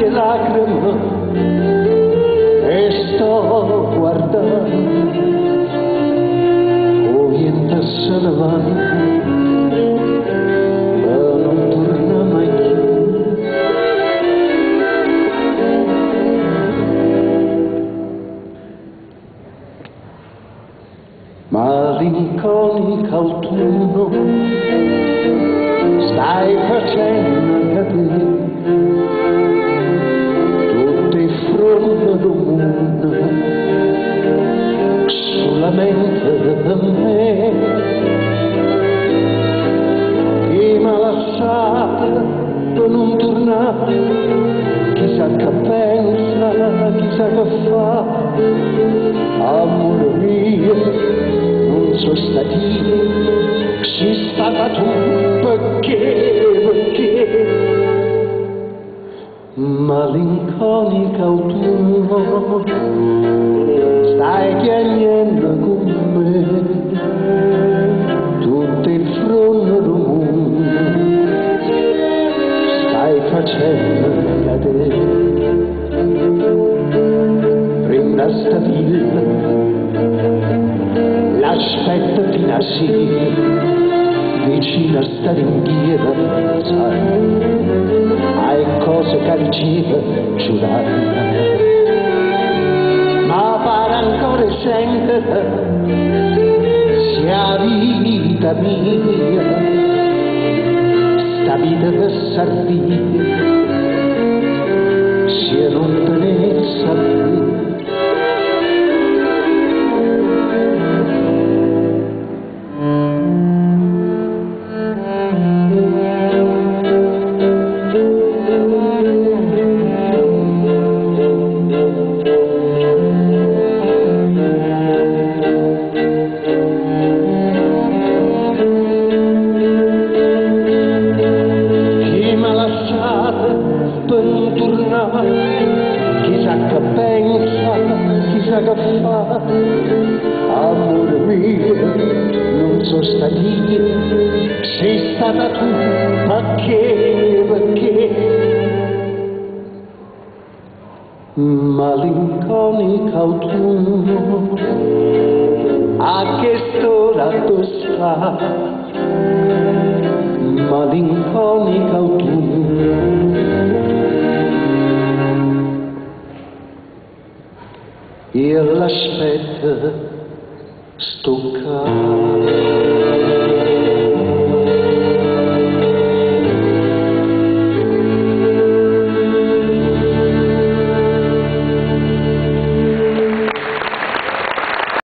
di lacrima e sto guardando, o niente se ne va, ma non torna mai più. Malinconico autunno, stai facendo tutte fronde del mondo solamente per me, chi m'ha lasciato per non tornare, chissà che pensa, chissà che fa. Amore mio, non so stati io, sei stata tu, perché malinconico autunno, stai chiedendo con me tutte le fronde del mondo, stai facendo cadere prima sta villa l'aspettativa, sì, vicina sta ringhiera, sai cose caricine, giurare, ma pare ancora gente, sia vita mia, sta vita che serviva, si è rotta nel sapere. Chissà che pensa, chissà che fa. Amore mio, non so stata io, sei stata tu, perché? Malinconico autunno, a che storia tu sta? Malinconico autunno. E l'aspetto stuccato.